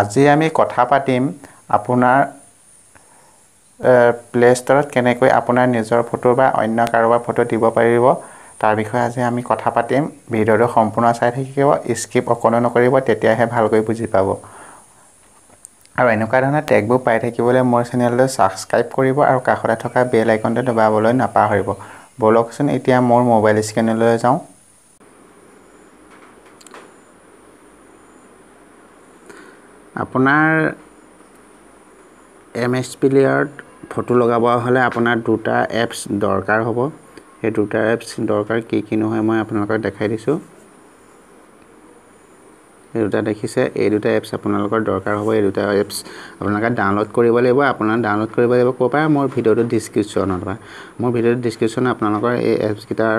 আজি আমি কথা পাতিম আপোনাৰ প্লে ষ্টৰত কেনেকৈ আপোনাৰ নিজৰ ফটো বা অন্য কাৰোবাৰ ফটো দিব পাৰিব তাৰ বিষয়ে আজি আমি কথা পাতিম ভিডিঅটো সম্পূৰ্ণ চাই থাকিব স্কিপ অকনো নকৰিব তেতিয়াহে ভালকৈ বুজি পাব আৰু এনেকুৱা ধৰণৰ টেগবোৰ পাই থাকিবলৈ মোৰ চেনেলটো সাবস্ক্ৰাইব কৰিব আৰু কাষতে থকা বেল আইকনটো দবাবলৈ নাপাহৰিব বলকচোন এতিয়া মোৰ মোবাইল স্ক্ৰীনলৈ যাওঁ আপোনাৰ MX Player ফটো লগাব হলে আপোনাৰ দুটা এপস দৰকাৰ হ'ব এই দুটা এপস দৰকাৰ কি কি নহয় মই আপোনালোকক দেখাই দিছো এই দুটা দেখিছে এই দুটা এপস আপোনালোকৰ দৰকাৰ হ'ব এই দুটা এপস আপোনালোকে ডাউনলোড কৰিব লাগিব আপোনাৰ ডাউনলোড কৰিব লাগিব কোপা মোৰ ভিডিওটো ডেসক্ৰিপচনত বা মোৰ ভিডিওটো ডেসক্ৰিপচনত আপোনালোকৰ এই এপস কিটাৰ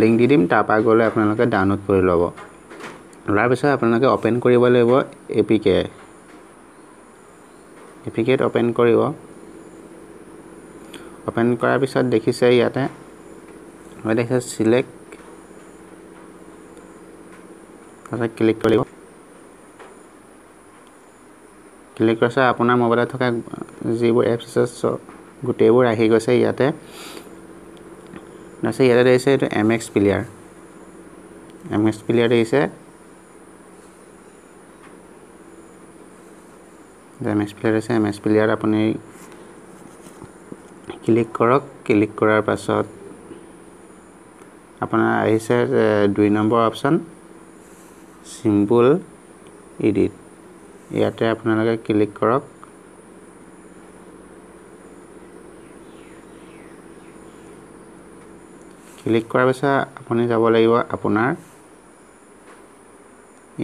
লিংক দি দিম তাৰপা গলে আপোনালোকে ডাউনলোড কৰি ল'ব লৱাৰ বিষয় আপোনালোকে ওপেন কৰিব লাগিব এপিকে এপিকেট ওপেন কৰিব ওপেন কৰাৰ পিছত দেখিছে ইয়াতে মই দেখিছে সিলেক্ট তাতে ক্লিক কৰিব ক্লিক কৰিছে আপোনাৰ মোবাইলত থকা যিবোৰ এপছ আছে গোটেইবোৰ আহি গৈছে ইয়াতে নাছে ইয়াতে দেখিছে এইটো MX Player দেখিছে MX Player আপুনি ক্লিক কৰাৰ পাছত আপোনাৰ আহিছে 2 নম্বৰ অপচন সিম্বল এডিট ইয়াতে আপোনালোকে ক্লিক কৰক ক্লিক কৰাৰ পাছত আপুনি যাব লাগিব আপোনাৰ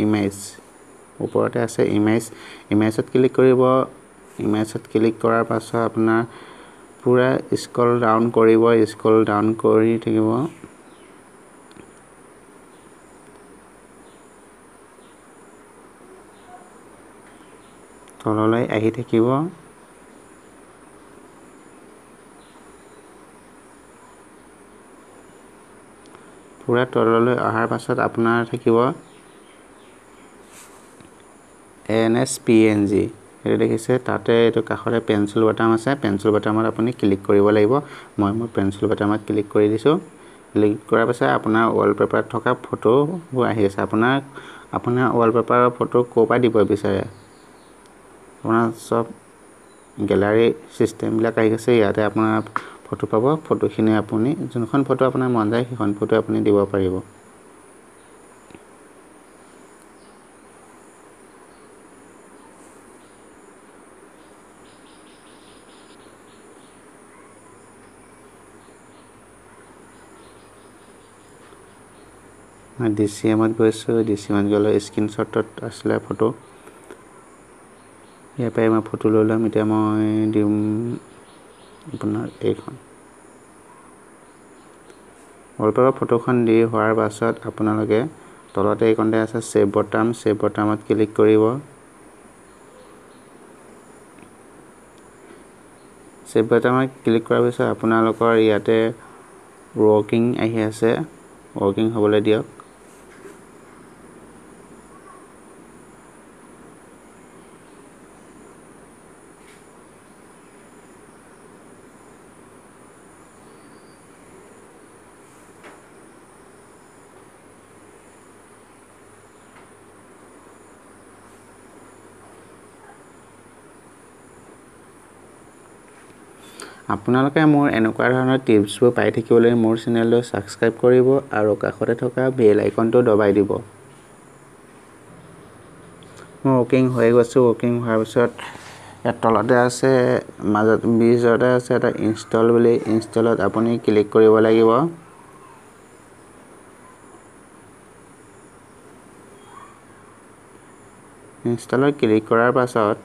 ইমেজ ওপৰতে আছে ইমেজত ক্লিক কৰিব ইমেজত ক্লিক কৰাৰ পাছত আপোনাৰ পুৰা স্ক্ৰল ডাউন কৰি থাকিব তললৈ আহি থাকিব পুৰা তললৈ অহাৰ পাছত আপোনাৰ থাকিব NSPNG এটা দেখিছে তাতে এটো কাখৰে পেন্সিল বাটম আছে পেন্সিল বাটমত আপুনি ক্লিক কৰিব লাগিব মই মোৰ পেন্সিল বাটমত ক্লিক কৰি দিছো ক্লিক কৰাৰ পাছত আপোনাৰ ওয়ালপেপাৰ থকা ফটো আহি আছে আপোনাৰ আপোনাৰ ওয়ালপেপাৰৰ ফটো কোপা দিব বিচাৰে আপোনাৰ সব গ্যালাৰি সিস্টেম বিলাক আহি আছে ইয়াতে আপোনাৰ ফটো পাব ফটোখিনি আপুনি যোনখন ফটো আপোনাৰ মন যায় সেইখন ফটো আপুনি দিব পাৰিব I DCM গৈছো DCM গলো স্ক্রিনশটত আসলে ফটো ইয়া পাই মই ফটো ললাম এটা মই দিম আপোনাৰ এইখন অলপৰ ফটোখন দি হোৱাৰ পাছত আপোনালোকে তলতে এইকনতে আছে সেভ বটমত ক্লিক কৰিব সেভ বটমত ক্লিক কৰাৰ পিছত আপোনালোকৰ ইয়াতে ওয়াৰ্কিং আহি আছে ওয়াৰ্কিং হ'বলৈ দিয়ক আপোনালোকে মোৰ এনেকুৱা ধৰণৰ টিপছবোৰ পাই থাকিবলৈ মোৰ চেনেলটো সাবস্ক্ৰাইব কৰিব আৰু কাষতে থকা বেল আইকনটো দবাই দিব মোৰ ওকিং হৈ গৈছে ওকিং হোৱাৰ পিছত তলতে আছে মাজত বিজতে আছে এটা ইনষ্টল বুলি ইনষ্টলত আপুনি ক্লিক কৰিব লাগিব ইনষ্টলত ক্লিক কৰাৰ পাছত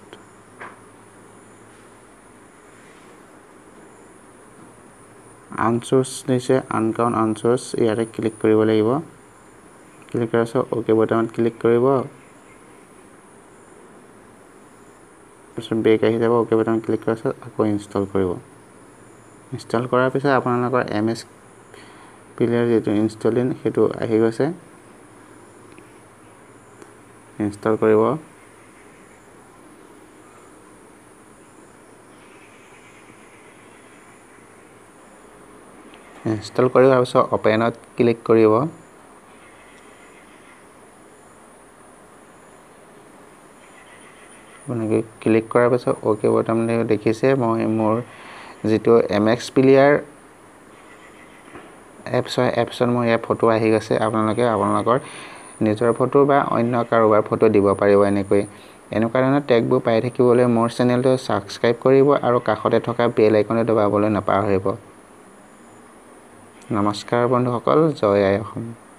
আনসোৰ্স নিছে আনকাউন্ট আনসোৰ্স ইয়াতে ক্লিক কৰিব লাগিব ক্লিক কৰাৰ পিছত ওকে বাটনত ক্লিক কৰিব পিছত বেক আহি যাব ওকে বাটন ক্লিক কৰাৰ পিছত আকৌ ইনষ্টল কৰিব ইনষ্টল কৰাৰ পিছত আপোনালোকৰ MX Player যেটো ইনষ্টলিং হেতু আহি গৈছে ইনষ্টল কৰিব install koribo abiso open at click koribo bonake click korar abiso okay button le dekhise moi mor jito MX Player apps apps on moi photo ahi gase apnaloke apnalokor নিজৰ photo বা অন্য কাৰোবাৰ photo দিব পাৰিব এনেকৈ এনে কাৰণে টেগবোৰ পাই থাকিবলৈ মোৰ চেনেলটো সাবস্ক্ৰাইব কৰিব আৰু কাষতে থকা বেল আইকনটো দবাবলৈ নাপাহৰিব নমস্কাৰ বন্ধুসকল জয় আই অসম